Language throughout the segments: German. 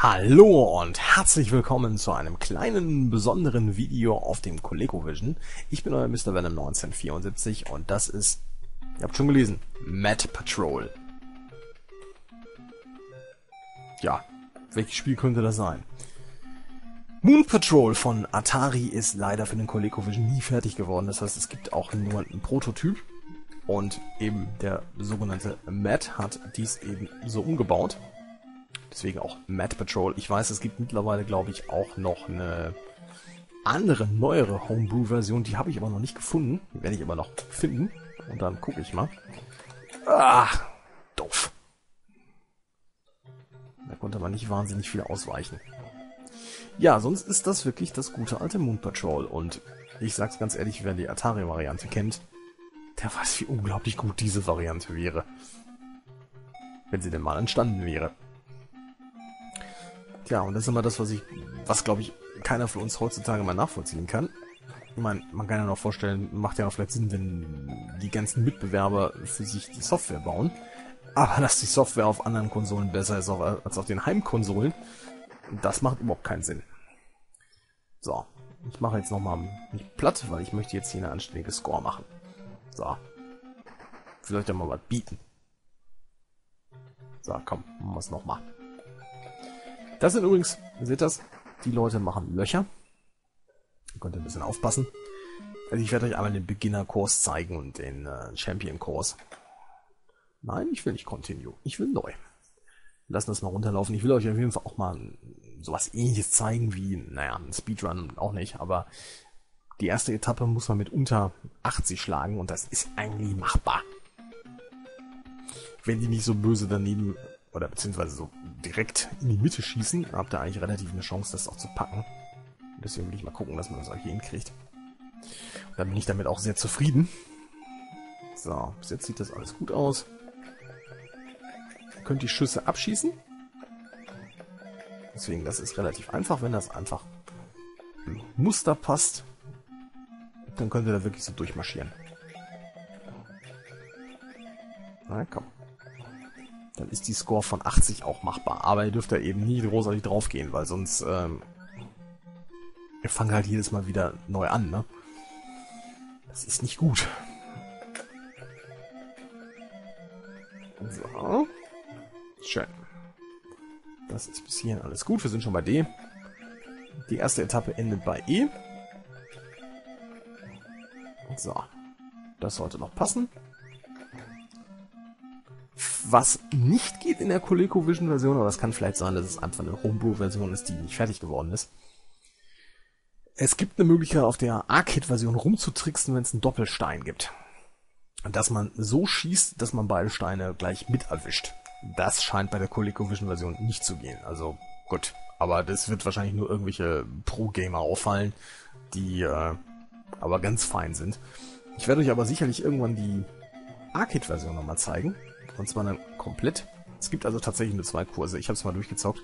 Hallo und herzlich willkommen zu einem kleinen, besonderen Video auf dem ColecoVision. Ich bin euer Mr. Venom 1974 und das ist, ihr habt schon gelesen, Moon Patrol. Ja, welches Spiel könnte das sein? Moon Patrol von Atari ist leider für den ColecoVision nie fertig geworden. Das heißt, es gibt auch nur einen Prototyp und eben der sogenannte Matt hat dies eben so umgebaut. Deswegen auch Moon Patrol. Ich weiß, es gibt mittlerweile, glaube ich, auch noch eine andere, neuere Homebrew-Version. Die habe ich aber noch nicht gefunden. Die werde ich aber noch finden. Und dann gucke ich mal. Ach, doof. Da konnte man nicht wahnsinnig viel ausweichen. Ja, sonst ist das wirklich das gute alte Moon Patrol. Und ich sag's ganz ehrlich, wer die Atari-Variante kennt, der weiß, wie unglaublich gut diese Variante wäre. Wenn sie denn mal entstanden wäre. Ja, und das ist immer das, was glaube ich keiner von uns heutzutage mal nachvollziehen kann. Ich meine, man kann ja noch vorstellen, macht ja auch vielleicht Sinn, wenn die ganzen Mitbewerber für sich die Software bauen. Aber dass die Software auf anderen Konsolen besser ist als auf den Heimkonsolen, das macht überhaupt keinen Sinn. So, ich mache jetzt nochmal nicht platt, weil ich möchte jetzt hier eine anständige Score machen. So, vielleicht auch mal was bieten. So, komm, machen wir es nochmal. Das sind übrigens, ihr seht das, die Leute machen Löcher. Ihr könnt ein bisschen aufpassen. Also ich werde euch einmal den Beginner-Kurs zeigen und den Champion-Kurs. Nein, ich will nicht Continue. Ich will neu. Lassen das mal runterlaufen. Ich will euch auf jeden Fall auch mal sowas Ähnliches zeigen wie, naja, ein Speedrun auch nicht, aber die erste Etappe muss man mit unter 80 schlagen und das ist eigentlich machbar. Wenn die nicht so böse daneben oder beziehungsweise so direkt in die Mitte schießen, habt ihr eigentlich relativ eine Chance, das auch zu packen. Deswegen will ich mal gucken, dass man das auch hier hinkriegt. Und dann bin ich damit auch sehr zufrieden. So, bis jetzt sieht das alles gut aus. Ihr könnt die Schüsse abschießen. Deswegen, das ist relativ einfach. Wenn das einfach im Muster passt, dann könnt ihr da wirklich so durchmarschieren. Na komm. Dann ist die Score von 80 auch machbar. Aber ihr dürft da eben nie großartig drauf gehen, weil sonst wir fangen halt jedes Mal wieder neu an, ne? Das ist nicht gut. So. Schön. Das ist bis hierhin alles gut. Wir sind schon bei D. Die erste Etappe endet bei E. So. Das sollte noch passen. Was nicht geht in der ColecoVision-Version, aber es kann vielleicht sein, dass es einfach eine Homebrew-Version ist, die nicht fertig geworden ist. Es gibt eine Möglichkeit, auf der Arcade-Version rumzutricksen, wenn es einen Doppelstein gibt. Dass man so schießt, dass man beide Steine gleich mit erwischt. Das scheint bei der ColecoVision-Version nicht zu gehen. Also gut, aber das wird wahrscheinlich nur irgendwelche Pro-Gamer auffallen, die aber ganz fein sind. Ich werde euch aber sicherlich irgendwann die Arcade-Version nochmal zeigen. Und zwar dann komplett. Es gibt also tatsächlich nur zwei Kurse. Ich habe es mal durchgezockt.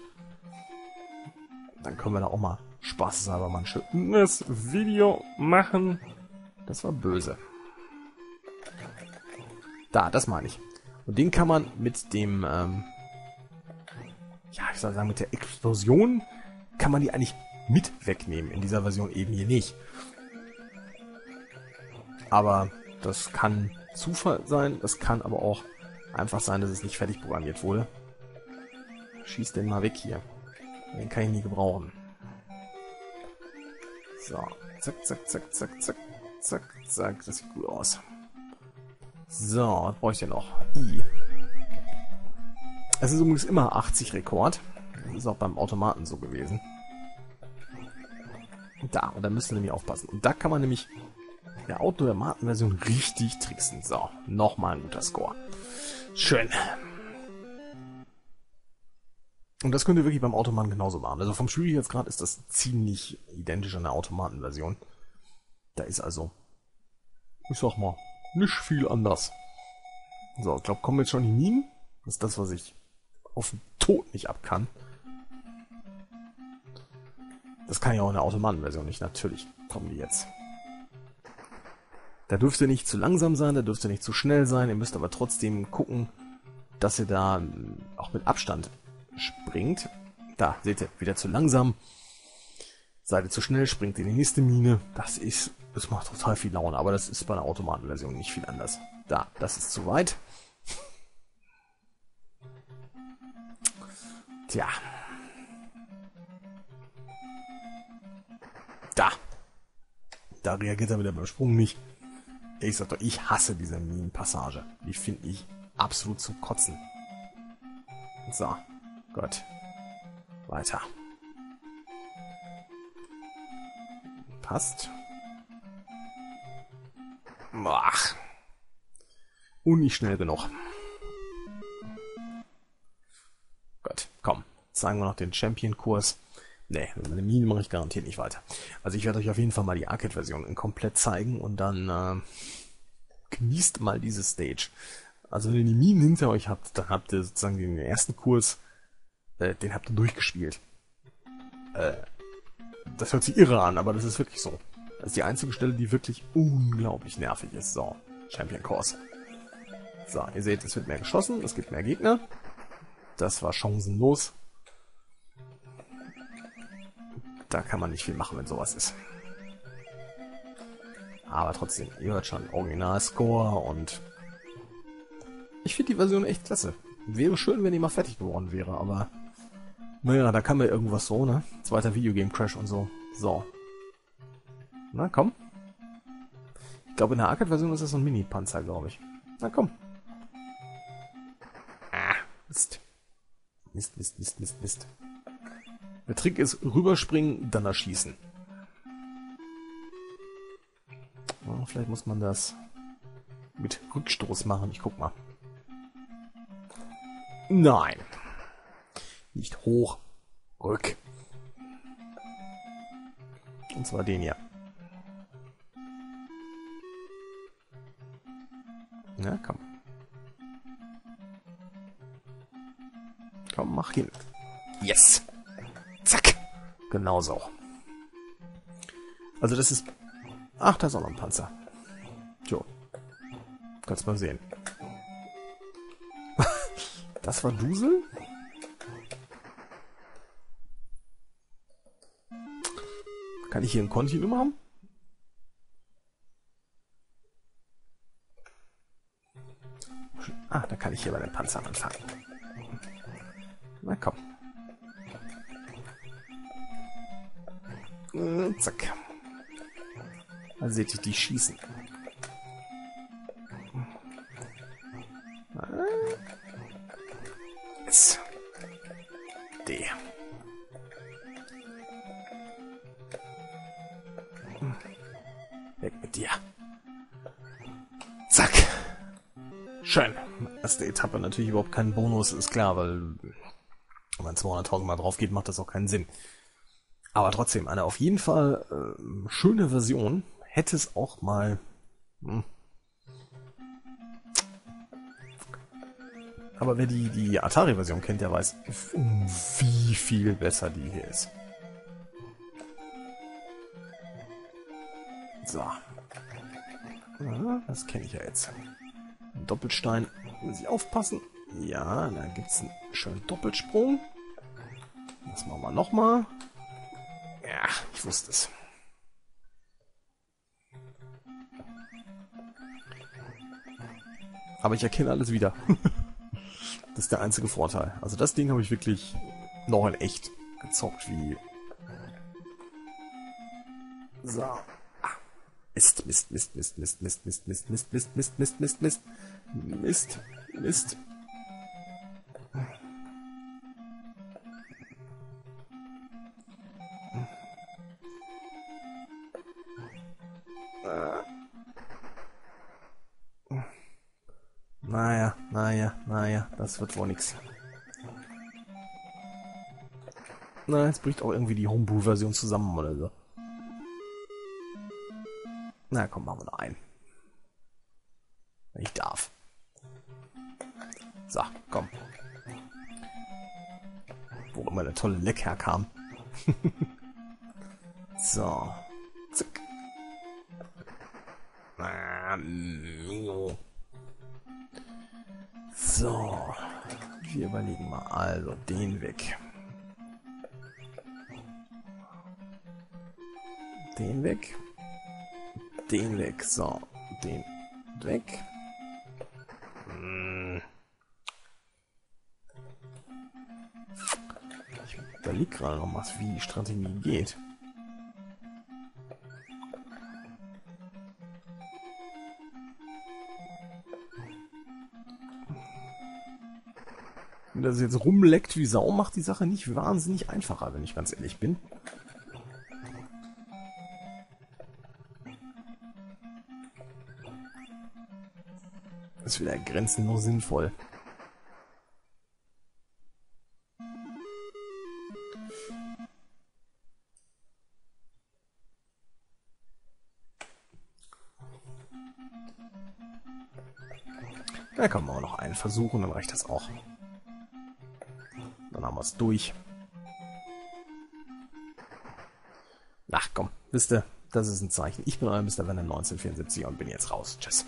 Dann können wir da auch mal spaßeshalber mal ein schönes Video machen. Das war böse. Da, das meine ich. Und den kann man mit dem, ja, ich soll sagen, mit der Explosion kann man die eigentlich mit wegnehmen. In dieser Version eben hier nicht. Aber das kann Zufall sein. Das kann aber auch einfach sein, dass es nicht fertig programmiert wurde. Schieß den mal weg hier. Den kann ich nie gebrauchen. So. Zack, zack, zack, zack, zack, zack, zack. Das sieht gut aus. So, was brauche ich denn noch? I. Es ist übrigens immer 80 Rekord. Das ist auch beim Automaten so gewesen. Da, und da müsst ihr nämlich aufpassen. Und da kann man nämlich in der Automatenversion richtig tricksen. So, nochmal ein guter Score. Schön. Und das könnt ihr wirklich beim Automaten genauso machen. Also vom Schwierigkeitsgrad ist das ziemlich identisch an der Automatenversion. Da ist also, ich sag mal, nicht viel anders. So, ich glaube, kommen wir jetzt schon in die Minen. Das ist das, was ich auf den Tod nicht ab kann. Das kann ja auch in der Automatenversion nicht. Natürlich kommen die jetzt. Da dürft ihr nicht zu langsam sein, da dürft ihr nicht zu schnell sein. Ihr müsst aber trotzdem gucken, dass ihr da auch mit Abstand springt. Da, seht ihr, wieder zu langsam. Seid ihr zu schnell, springt in die nächste Mine. Das macht total viel Laune, aber das ist bei einer Automatenversion nicht viel anders. Da, das ist zu weit. Tja. Da. Da reagiert er wieder beim Sprung nicht. Ich sag doch, ich hasse diese Minenpassage. Die finde ich absolut zum Kotzen. So, gut. Weiter. Passt. Ach. Und nicht schnell genug. Gut, komm. Zeigen wir noch den Champion-Kurs. Nee, meine Minen mache ich garantiert nicht weiter. Also ich werde euch auf jeden Fall mal die Arcade-Version in komplett zeigen und dann genießt mal diese Stage. Also wenn ihr die Minen hinter euch habt, dann habt ihr sozusagen den ersten Kurs, den habt ihr durchgespielt. Das hört sich irre an, aber das ist wirklich so. Das ist die einzige Stelle, die wirklich unglaublich nervig ist. So, Champion Course. So, ihr seht, es wird mehr geschossen, es gibt mehr Gegner. Das war chancenlos. Da kann man nicht viel machen, wenn sowas ist. Aber trotzdem, ihr hört schon Originalscore und ich finde die Version echt klasse. Wäre schön, wenn die mal fertig geworden wäre, aber naja, da kann man irgendwas so, ne? Zweiter Videogame Crash und so. So. Na komm. Ich glaube, in der Arcade-Version ist das so ein Mini-Panzer, glaube ich. Na komm. Ah, Mist. Mist, Mist, Mist, Mist, Mist. Der Trick ist, rüberspringen, dann erschießen. Oh, vielleicht muss man das mit Rückstoß machen. Ich guck mal. Nein. Nicht hoch. Rück. Und zwar den hier. Na, komm. Komm, mach hin. Yes. Zack. Genauso. Also das ist... Ach, da ist auch noch ein Panzer. Jo. Kannst mal sehen. Das war Dusel? Kann ich hier ein Continue machen? Ah, da kann ich hier bei den Panzern anfangen. Na komm. Zack. Da seht ihr, die schießen. S. D. Weg mit dir. Zack. Schön. Erste Etappe natürlich überhaupt keinen Bonus, ist klar, weil wenn man 200.000 Mal drauf geht, macht das auch keinen Sinn. Aber trotzdem, eine auf jeden Fall schöne Version. Hätte es auch mal... Aber wer die Atari-Version kennt, der weiß, wie viel besser die hier ist. So. Das kenne ich ja jetzt. Doppelstein. Muss ich aufpassen. Ja, da gibt es einen schönen Doppelsprung. Das machen wir nochmal. Ja, ich wusste es. Aber ich erkenne alles wieder. Das ist der einzige Vorteil. Also das Ding habe ich wirklich noch in echt gezockt wie... So. Ah. Mist, Mist, Mist, Mist, Mist, Mist, Mist, Mist, Mist, Mist, Mist, Mist, Mist, Mist, Mist, Mist. Naja, naja, naja, das wird wohl nichts. Na, jetzt bricht auch irgendwie die Homebrew-Version zusammen oder so. Na komm, machen wir noch einen. Wenn ich darf. So, komm. Wo immer der tolle Leck herkam. So. Zick. So, wir überlegen mal also den weg. Den weg. Den weg. So, den weg. Da liegt gerade noch was, wie die Strategie geht. Wenn das jetzt rumleckt wie Sau, macht die Sache nicht wahnsinnig einfacher, wenn ich ganz ehrlich bin. Das ist wieder grenzenlos sinnvoll. Da kann man auch noch einen versuchen, dann reicht das auch. Dann haben wir es durch. Ach komm, wisst ihr, das ist ein Zeichen. Ich bin euer Mr. Venom 1974 und bin jetzt raus. Tschüss.